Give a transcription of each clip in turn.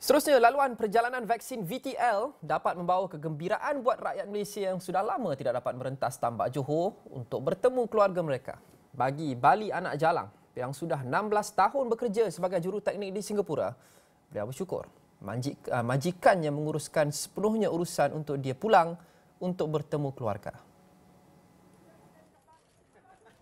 Seterusnya, laluan perjalanan vaksin VTL dapat membawa kegembiraan buat rakyat Malaysia yang sudah lama tidak dapat merentas tambak Johor untuk bertemu keluarga mereka. Bagi Bali Anak Jalang yang sudah 16 tahun bekerja sebagai juruteknik di Singapura, beliau bersyukur majikannya menguruskan sepenuhnya urusan untuk dia pulang untuk bertemu keluarga.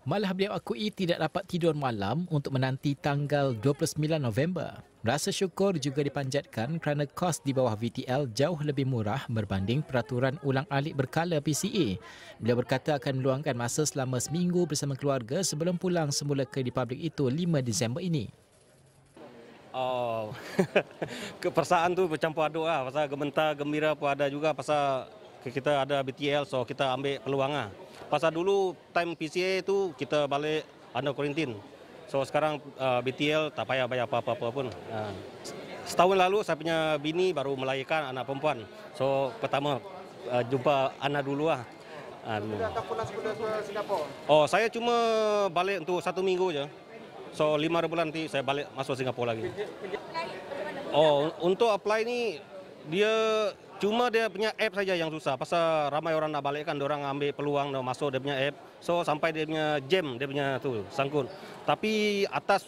Malah beliau akui tidak dapat tidur malam untuk menanti tanggal 29 November. Rasa syukur juga dipanjatkan kerana kos di bawah VTL jauh lebih murah berbanding peraturan ulang-alik berkala PCA. Beliau berkata akan meluangkan masa selama seminggu bersama keluarga sebelum pulang semula ke Republik itu 5 Disember ini. Oh, keperasaan tu macam padu lah. Pasal gementar, gembira pun ada juga pasal kita ada BTL, so kita ambil peluang lah. Pasal dulu time PCA itu kita balik under quarantine. So sekarang BTL tak payah bayar apa-apa pun. Setahun lalu saya punya bini baru melahirkan anak perempuan. So pertama jumpa anak dulu lah. Sudah tak pulang semula Singapura? Oh, saya cuma balik untuk 1 minggu je. So 5 bulan nanti saya balik masuk Singapura lagi. Oh, untuk apply ni dia cuma dia punya app saja yang susah. Pasal ramai orang nak balikkan, orang ambil peluang nak masuk dia punya app. So sampai dia punya jam, dia punya tu sangkut. Tapi atas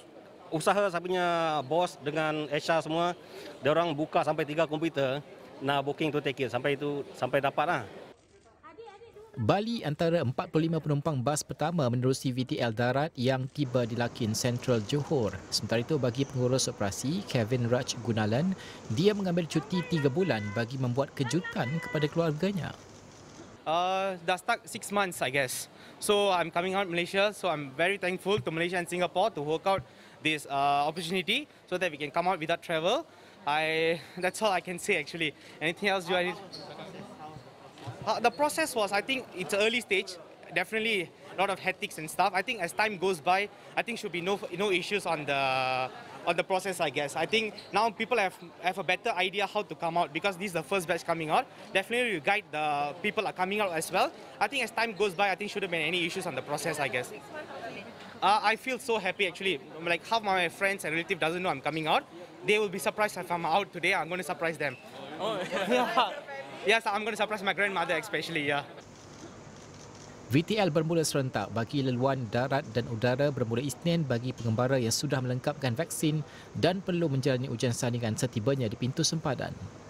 usaha saya punya bos dengan Aisha semua, dia orang buka sampai 3 komputer nak booking tu tiket sampai dapatlah. Bali antara 45 penumpang bas pertama menerusi VTL Darat yang tiba di Larkin Central Johor. Sementara itu, bagi pengurus operasi Kevin Raj Gunalan, dia mengambil cuti 3 bulan bagi membuat kejutan kepada keluarganya. Dah stuck 6 months I guess. So I'm coming out Malaysia, so I'm very thankful to Malaysia and Singapore to work out this opportunity so that we can come out without travel. That's all I can say actually. Anything else you want? The process was, I think it's early stage, definitely a lot of hectics and stuff. I think as time goes by, I think should be no issues on the process, I guess. I think now people have a better idea how to come out because this is the first batch coming out. Definitely will guide the people are coming out as well. I think as time goes by, I think shouldn't be any issues on the process, I guess. I feel so happy actually. Like half my friends and relatives doesn't know I'm coming out. They will be surprised if I'm out today. I'm going to surprise them. Oh, yeah. Yes, I'm going to surprise my grandmother especially, yeah. VTL bermula serentak bagi laluan darat dan udara bermula Isnin bagi pengembara yang sudah melengkapkan vaksin dan perlu menjalani ujian sandingan setibanya di pintu sempadan.